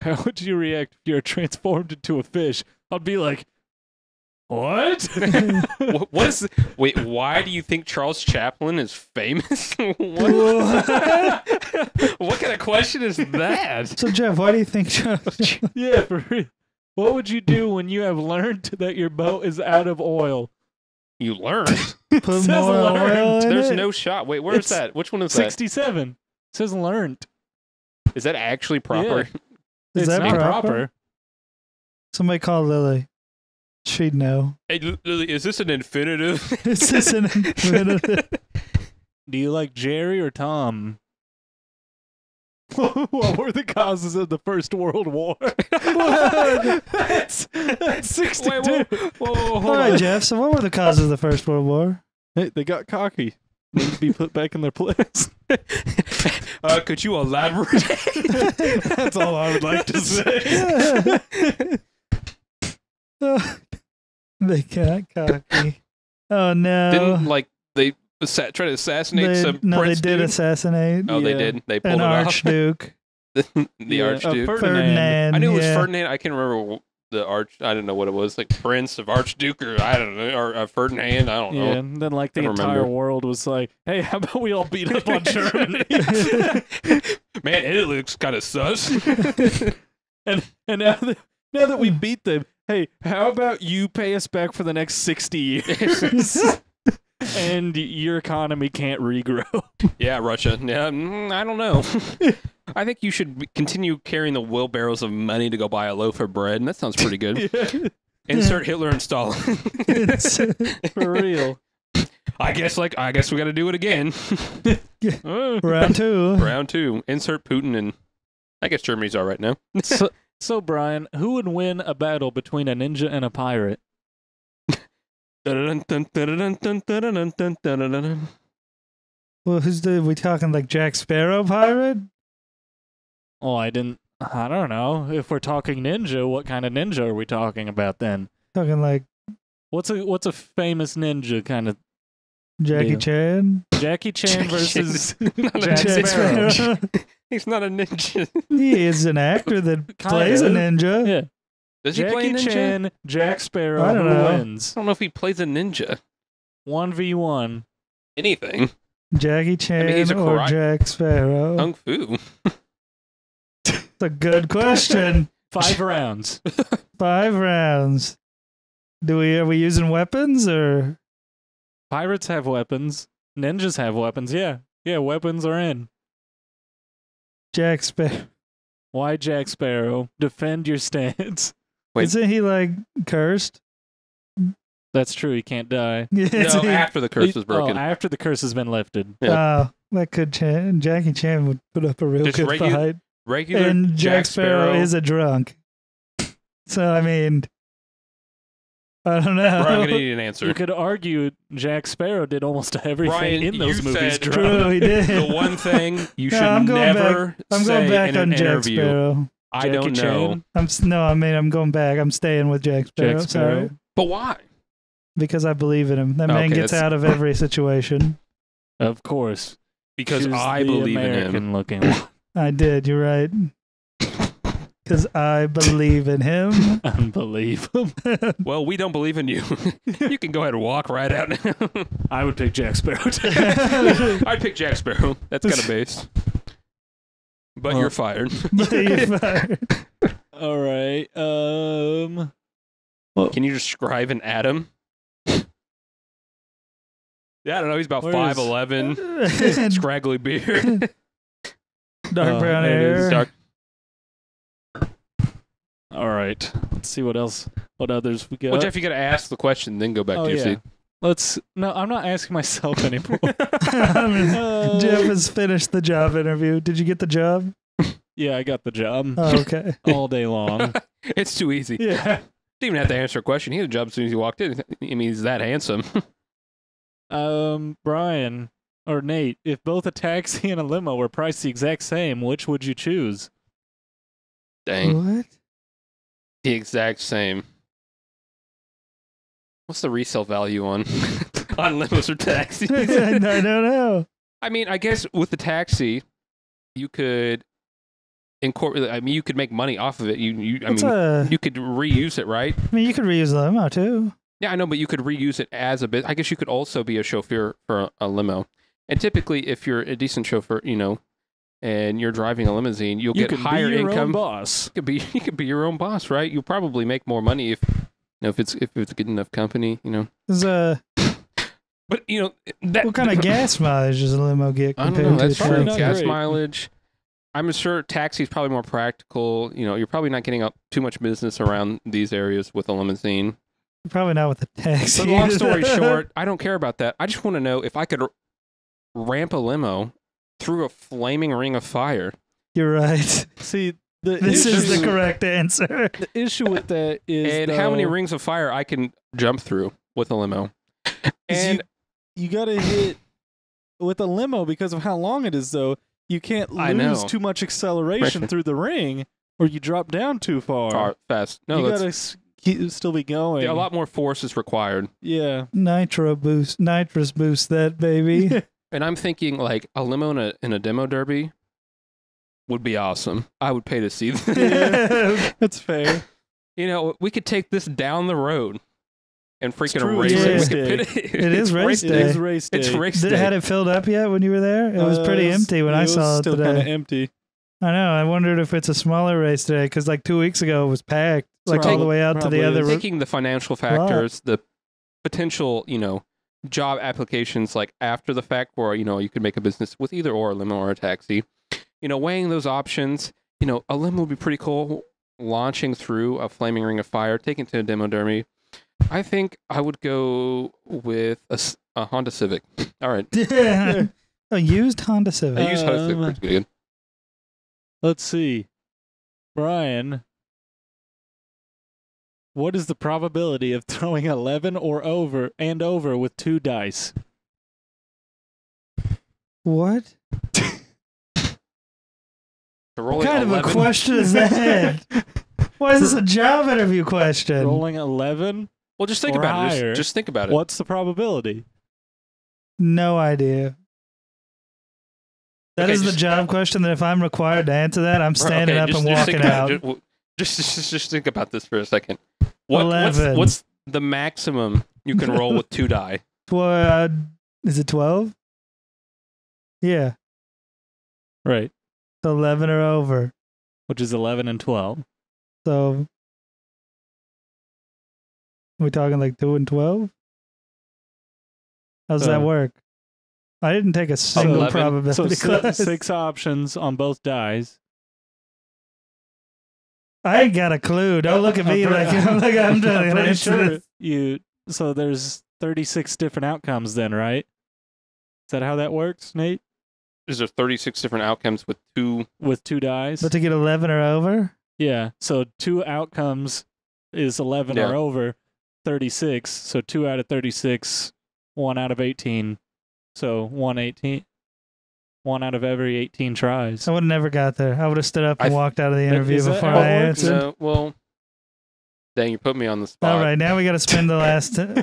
How would you react if you're transformed into a fish? I'd be like... What? What is? Wait, why do you think Charles Chaplin is famous? What kind of question is that? So, Jeff, why do you think Charles? Yeah, for real. What would you do when you have learned that your boat is out of oil? You learned. Put more oil in There's it. No shot. Wait, where is that? Which one is 67. That? 67. Says learned. Is that actually proper? Yeah. Is that not proper? Somebody call Lily. She'd know. Hey, Lily, is this an infinitive? Is this an infinitive? Do you like Jerry or Tom? What were the causes of the First World War? That's 62. Wait, whoa, hold on, Jeff. So what were the causes of the First World War? Hey, they got cocky. Need to be put back in their place. Could you elaborate? That's all I would like to say. Yeah. They got cocky. Oh no! Didn't like they try to assassinate some? No, prince they did dude? Assassinate. Oh, yeah. They did. They pulled an archduke. the archduke Ferdinand. I knew it was Ferdinand. I can't remember the arch. I didn't know what it was. Like Prince of Archduke, or I don't know, or Ferdinand. I don't know. Yeah. And then like the entire world was like, "Hey, how about we all beat up on Germany?" Man, it looks kind of sus. and now that we beat them. Hey, how about you pay us back for the next 60 years? And your economy can't regrow. Yeah, Russia. Yeah, I don't know. I think you should continue carrying the wheelbarrows of money to go buy a loaf of bread, and that sounds pretty good. Yeah. Insert Hitler and Stalin. For real. I guess we got to do it again. Round two. Insert Putin and... I guess Germany's all right now. So, Brian, who would win a battle between a ninja and a pirate? Well, we talking like Jack Sparrow pirate? Oh, I don't know. If we're talking ninja, what kind of ninja are we talking about then? Talking like... What's a famous ninja kind of Jackie Chan? Jackie Chan versus Jack Sparrow. He's not a ninja. He is an actor that plays a ninja. Yeah. Does Jackie he play ninja? Chan, Jack Sparrow, I don't know. Wins. I don't know if he plays a ninja. 1v1. Anything. Jackie Chan or Jack Sparrow? Kung Fu. That's a good question. 5 rounds. 5 rounds. Are we using weapons or? Pirates have weapons. Ninjas have weapons. Yeah. Yeah, weapons are in. Jack Sparrow. Why Jack Sparrow? Defend your stance. Wait. Isn't he like cursed? That's true. He can't die. No, after the curse is broken. Oh, after the curse has been lifted. Yeah. That could change. Jackie Chan would put up a real good fight. Regular and Jack Sparrow is a drunk. So, I mean, I don't know. Brian, I'm gonna need an answer. You could argue Jack Sparrow did almost everything in those movies. True, he did. The one thing you should never say in an interview. I don't know. I'm going back. I'm staying with Jack Sparrow. Sorry, but why? Because I believe in him. That man gets out of every situation. Of course, because I believe in him. Looking. I did. You're right. Because I believe in him. Unbelievable. Well, we don't believe in you. You can go ahead and walk right out now. I would pick Jack Sparrow. I'd pick Jack Sparrow. That's kind of base. But you're fired. But you're fired. All right. Can you describe an atom? Yeah, I don't know. He's about 5'11", scraggly beard, dark brown hair. All right. Let's see what else. What others we got? Well, Jeff, you got to ask the question, then go back to your seat. No, I'm not asking myself anymore. Jeff has finished the job interview. Did you get the job? Yeah, I got the job. Oh, okay. All day long. It's too easy. Yeah. Didn't even have to answer a question. He had a job as soon as he walked in. I mean, he's that handsome. Brian or Nate, if both a taxi and a limo were priced the exact same, which would you choose? Dang. What? The exact same. What's the resale value on limos or taxis? I don't know. I mean, I guess with the taxi, you could incorporate. I mean, you could make money off of it. You could reuse it, right? I mean, you could reuse the limo too. Yeah, I know, but you could reuse it as a bit. I guess you could also be a chauffeur for a limo. And typically, if you're a decent chauffeur, and you're driving a limousine, you get higher income. You could be your own boss. You could be your own boss, right? You'll probably make more money if it's a good enough company, But what kind of gas mileage does a limo get compared to the truck? Gas mileage. I'm sure taxi's probably more practical. You're probably not getting too much business around these areas with a limousine. Probably not with the taxi. But long story short, I don't care about that. I just want to know if I could ramp a limo through a flaming ring of fire. You're right. See, this is the correct answer. The issue with that is how many rings of fire I can jump through with a limo. And you got to hit with a limo because of how long it is, though. You can't lose too much acceleration through the ring, or you drop down too far. Fast. No, you gotta still be going. Yeah, a lot more force is required. Yeah. Nitrous boost that baby. And I'm thinking like a limo in a demo derby would be awesome. I would pay to see that. Yeah, that's fair. We could take this down the road and freaking race it. It is race day. It is race day. It's race day. Had it filled up yet when you were there? It was pretty empty when I saw it today. It was still kind of empty. I know. I wondered if it's a smaller race today because like 2 weeks ago it was packed. Like all the way out to the other road. Taking the financial factors, the potential, job applications like after the fact where, you could make a business with either or a limo or a taxi, weighing those options, a limo would be pretty cool launching through a flaming ring of fire, taking to a demo derby. I think I would go with a Honda Civic. All right. Yeah. A used Honda Civic. A used Honda Civic. Pretty good. Let's see. Brian, what is the probability of throwing 11 or over with 2 dice? What? What kind 11? Of a question is that? Why is this a job interview question? Rolling 11? Well, just think about it. Just think about it. What's the probability? No idea. That is the job question that if I'm required to answer that, I'm standing up and walking out. Just think about this for a second. What's the maximum you can roll with two die? Is it 12? Yeah. Right. 11 or over. Which is 11 and 12. So, are we talking like 2 and 12? How does that work? I didn't take a single probability class. 6 options on both dies. I ain't got a clue. Don't look at me like I'm doing it. Sure. So there's 36 different outcomes then, right? Is that how that works, Nate? Is there 36 different outcomes with two dies? But to get 11 or over? Yeah. So 2 outcomes is 11 or over, 36. So 2 out of 36, 1 out of 18. So 118. 1 out of every 18 tries. I would have never got there. I would have stood up and walked out of the interview before I answered. No, well, dang, you put me on the spot. All right, now we got to spend the last many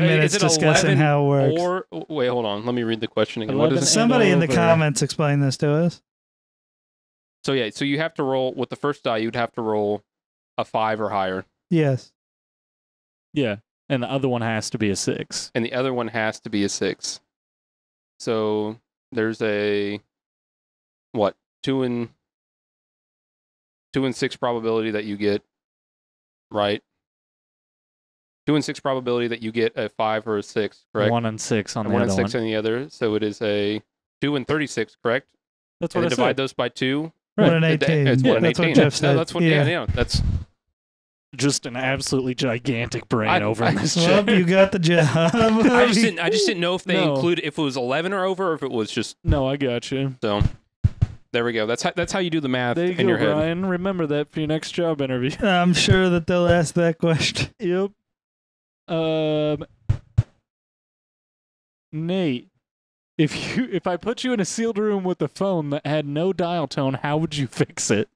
minutes discussing how it works. Wait, hold on. Let me read the question again. What is somebody in the comments explain this to us. So, yeah, so you have to roll, with the first die, you'd have to roll a 5 or higher. Yes. Yeah, and the other one has to be a 6. And the other one has to be a 6. So... There's a 2 in 6 probability that you get, right? 2 in 6 probability that you get a 5 or a 6, correct? 1 in 6 on the other one. 1 in 6 on the other, so it is a 2 in 36, correct? That's what I said. Divide those by 2. Right. 1 in 18. It's 1 in 18. That's what Jeff said. That's what. Yeah. Yeah. That's just an absolutely gigantic brain in this job. Well, you got the job. I just didn't know if they included if it was 11 or over or if it was just I got you. So there we go. That's how you do the math in your head. Ryan, remember that for your next job interview. I'm sure that they'll ask that question. Yep. Nate, if I put you in a sealed room with a phone that had no dial tone, how would you fix it?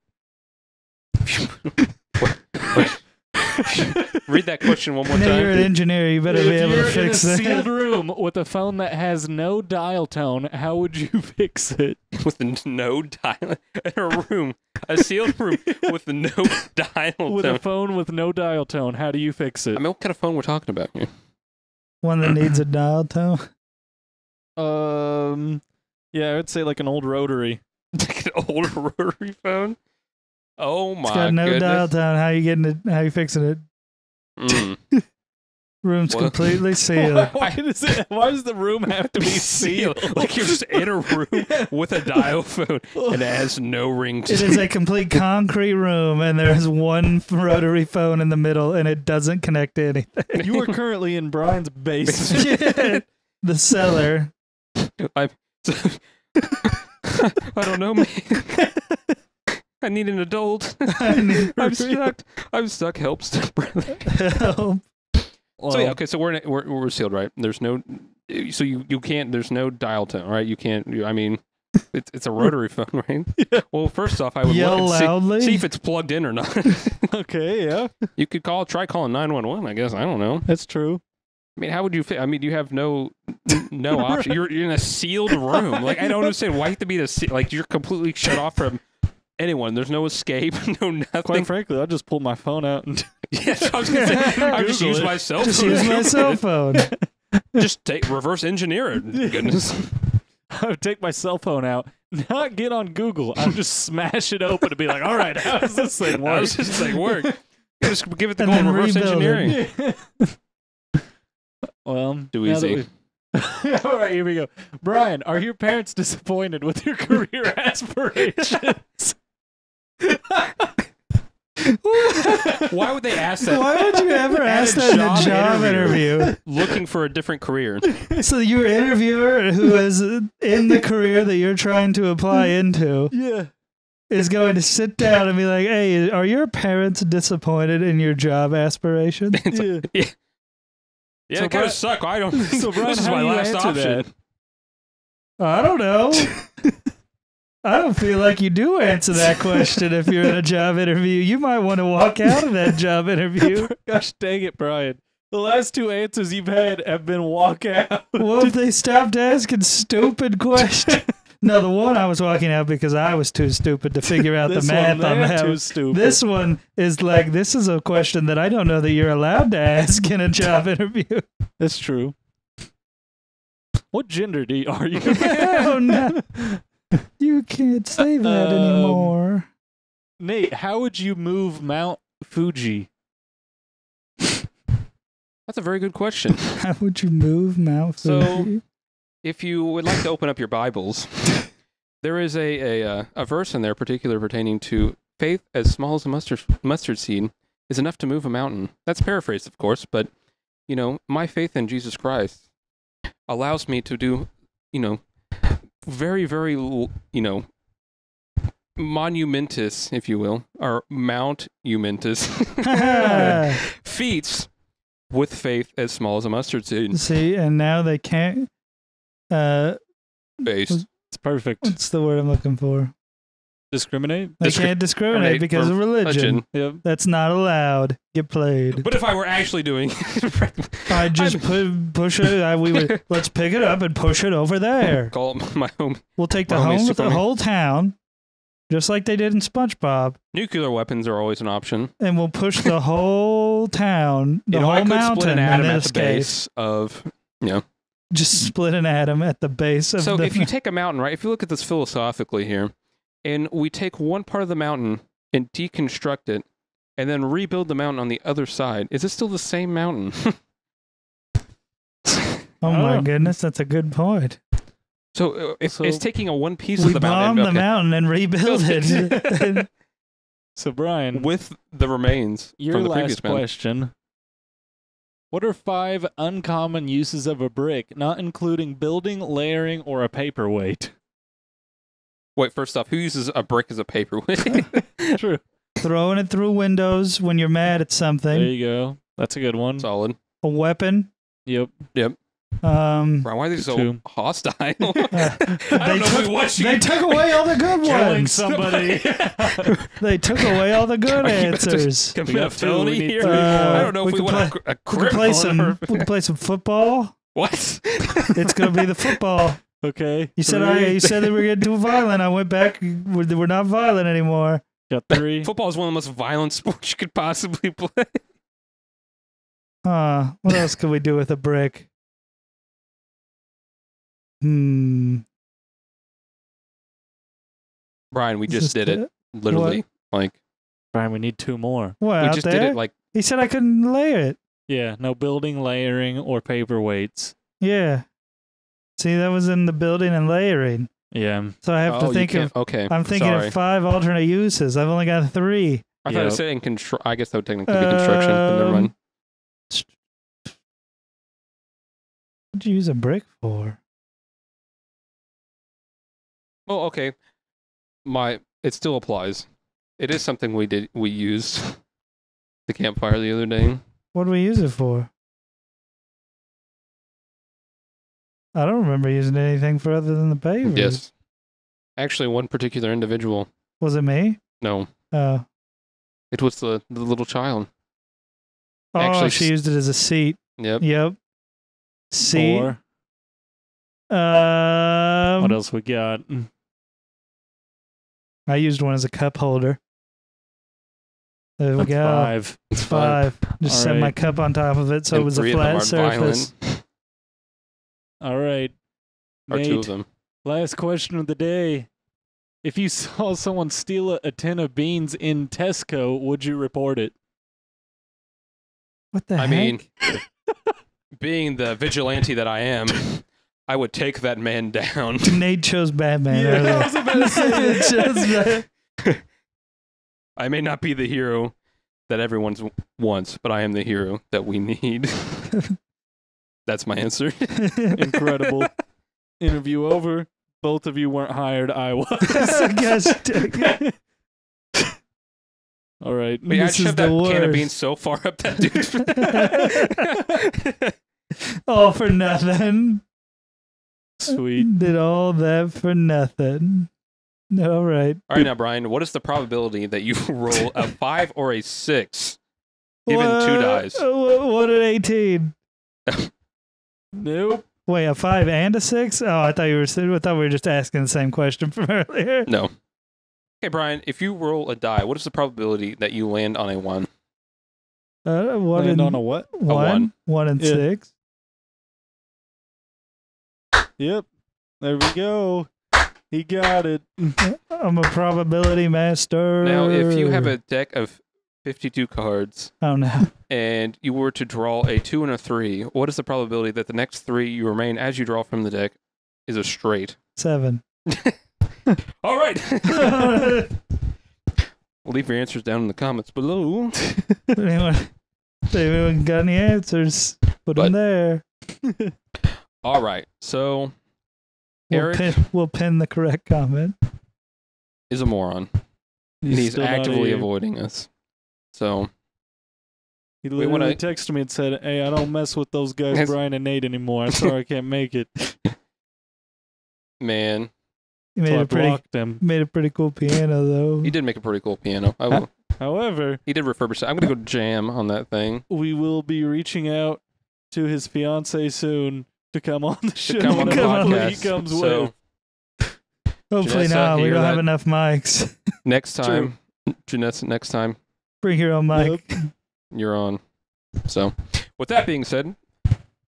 Read that question one more time. You're an engineer. You better be able to fix that. If you're in a sealed room with a phone that has no dial tone, how would you fix it? With no dial in a sealed room with no dial tone. With a phone with no dial tone, how do you fix it? I mean, what kind of phone we're talking about here? One that needs a dial tone. Yeah, I would say like an old rotary. Like an old rotary phone. Oh my! It's got no dial tone. How you getting it? How you fixing it? Mm. Room's completely sealed. Why does the room have to be sealed? Like you're just in a room with a dial phone and it has no ring to it. It is a complete concrete room, and there is one rotary phone in the middle, and it doesn't connect to anything. You are currently in Brian's basement, the cellar. I don't know, man. I need an adult. I'm stuck. I'm stuck. Help, stepbrother. Help. So yeah, okay. So we're sealed, right? There's no. So you can't. There's no dial tone, right? You can't. I mean, it's a rotary phone, right? Yeah. Well, first off, I would see if it's plugged in or not. Okay. Yeah. You could try calling 911. I guess I don't know. That's true. I mean, how would you fit? I mean, you have no option. You're in a sealed room. Like I don't understand why you have to be like you're completely shut off from. Anyone, there's no escape, no nothing. Quite frankly, I just pulled my phone out and I was gonna say I just used my cell phone. Just use my cell phone. Just reverse engineer it. Goodness. I would take my cell phone out, not get on Google. I would just smash it open and be like, all right, how does this thing work? How does this thing work? Just give it the goal reverse engineering. Yeah. Well, too easy. All right, here we go. Brian, are your parents disappointed with your career aspirations? Why would they ask that? Why would you ever ask that in a job interview? Looking for a different career. So your interviewer who is in the career that you're trying to apply into is going to sit down and be like, hey, are your parents disappointed in your job aspirations? Yeah, so it kind of sucks. I don't. So Brian, this is my last option. That? I don't know. I don't feel like you do answer that question if you're in a job interview. You might want to walk out of that job interview. Gosh dang it, Brian. The last two answers you've had have been walk out. Well, if they stopped asking stupid questions. No, the one I was walking out because I was too stupid to figure out the math on that. This one is like, this is a question that I don't know that you're allowed to ask in a job interview. That's true. What gender are you? Oh, no. You can't say that anymore. Nate, how would you move Mount Fuji? That's a very good question. How would you move Mount Fuji? So, if you would like to open up your Bibles, there is a verse in there particular pertaining to faith as small as a mustard seed is enough to move a mountain. That's paraphrased, of course, but, you know, my faith in Jesus Christ allows me to do, you know, very, very, you know, monumentous, if you will, or mount-umentous feats with faith as small as a mustard seed. See, and now they can't... Based. It's perfect. What's the word I'm looking for? Discriminate? They can't discriminate because of religion. Yep. That's not allowed. Get played. But if I were actually doing... I just push it. Let's pick it up and push it over there. Call my home. We'll take the home with the whole town, just like they did in SpongeBob. Nuclear weapons are always an option. And we'll push the whole town, the whole mountain in this case of... You know, just split an atom at the base of. So if you take a mountain, right? If you look at this philosophically here, and we take one part of the mountain and deconstruct it, and then rebuild the mountain on the other side, is it still the same mountain? Oh my goodness, that's a good point. So it's taking a one piece of the mountain. We bomb the mountain and rebuild it. So Brian, with the remains from the previous question. What are 5 uncommon uses of a brick, not including building, layering, or a paperweight? Wait, first off, who uses a brick as a paperweight? True. Throwing it through windows when you're mad at something. There you go. That's a good one. Solid. A weapon. Yep. Yep. Brian, why are they so hostile? They took away all the good ones. Killing somebody. They took away all the good answers. Can we have felony here? I don't know if we want a criminal. We can play some football. What? It's gonna be the football. Okay. You said you said that we were gonna do violent. I went back. We're not violent anymore. Got 3. Football is one of the most violent sports you could possibly play. What else can we do with a brick? Brian, we just did it. Literally. What? Like, Brian, we need 2 more. What? We just did it. Like, he said I couldn't layer it. Yeah, no building, layering, or paperweights. Yeah. See, that was in the building and layering. Yeah. So I have to think of. Okay. I'm thinking of 5 alternate uses. I've only got 3. I thought I said in construction. I guess that would technically be construction. Never mind. What'd you use a brick for? Oh, okay. It still applies. It is something we used the campfire the other day. What do we use it for? I don't remember using anything for other than the pavers. Yes. Actually, one particular individual. Was it me? No. Oh. It was the little child. Oh, actually, she used it as a seat. Yep. Yep. Seat. What else we got? I used one as a cup holder. There we go. 5. It's 5. Just set my cup on top of it so it was a flat surface. All right. Or 2 of them. Last question of the day. If you saw someone steal a tin of beans in Tesco, would you report it? What the heck? I mean, being the vigilante that I am, I would take that man down. Nate chose Batman. Yeah, I was about to say that. I may not be the hero that everyone wants, but I am the hero that we need. That's my answer. Incredible. Interview over. Both of you weren't hired. I was. All right. But yeah, I shoved that can of beans so far up that dude. All for nothing. Sweet. Did all that for nothing. All right. All right, now, Brian, what is the probability that you roll a 5 or a 6 Given two dies. What an 18. Nope. Wait, a 5 and a 6? Oh, I thought we were just asking the same question from earlier. No. Okay, Brian, if you roll a die, what is the probability that you land on a 1? On a what? 1. 1 and 6. Yep. There we go. He got it. I'm a probability master. Now, if you have a deck of 52 cards. Oh, no. And you were to draw a 2 and a 3, what is the probability that the next 3 you remain as you draw from the deck is a straight? 7. All right. Leave your answers down in the comments below. Anyone got any answers? Put them there. All right. So, Eric. We'll pin the correct comment. Is a moron. He's actively avoiding us. So he literally texted me and said, "Hey, I don't mess with those guys, Brian and Nate, anymore. I'm sorry I can't make it." Man, you made a pretty cool piano, though. He did make a pretty cool piano. However, he did refurbish it. I'm gonna go jam on that thing. We will be reaching out to his fiance soon to come on the show. Come on the podcast. He comes with. Hopefully not. We don't have enough mics. Next time, Janessa. Next time. Bring your own mic. Yep. You're on. So, with that being said,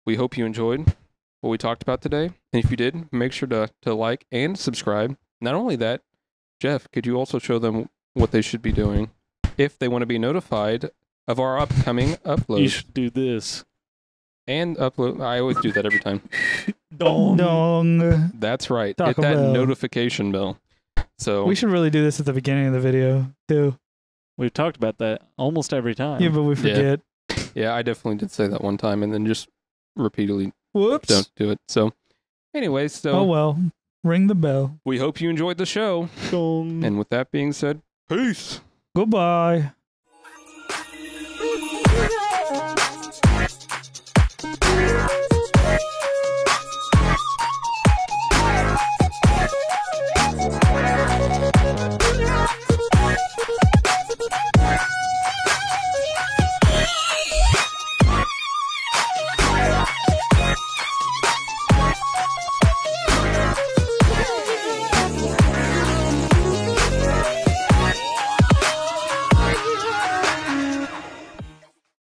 we hope you enjoyed what we talked about today. And if you did, make sure to like and subscribe. Not only that, Jeff, could you also show them what they should be doing if they want to be notified of our upcoming uploads? You should do this. And upload. I always do that every time. Dong. Dong. That's right. Hit that notification bell. So we should really do this at the beginning of the video, too. We've talked about that almost every time. Yeah, but we forget. Yeah, I definitely did say that one time and then just repeatedly don't do it. So anyway, oh, well. Ring the bell. We hope you enjoyed the show. And with that being said, peace. Goodbye.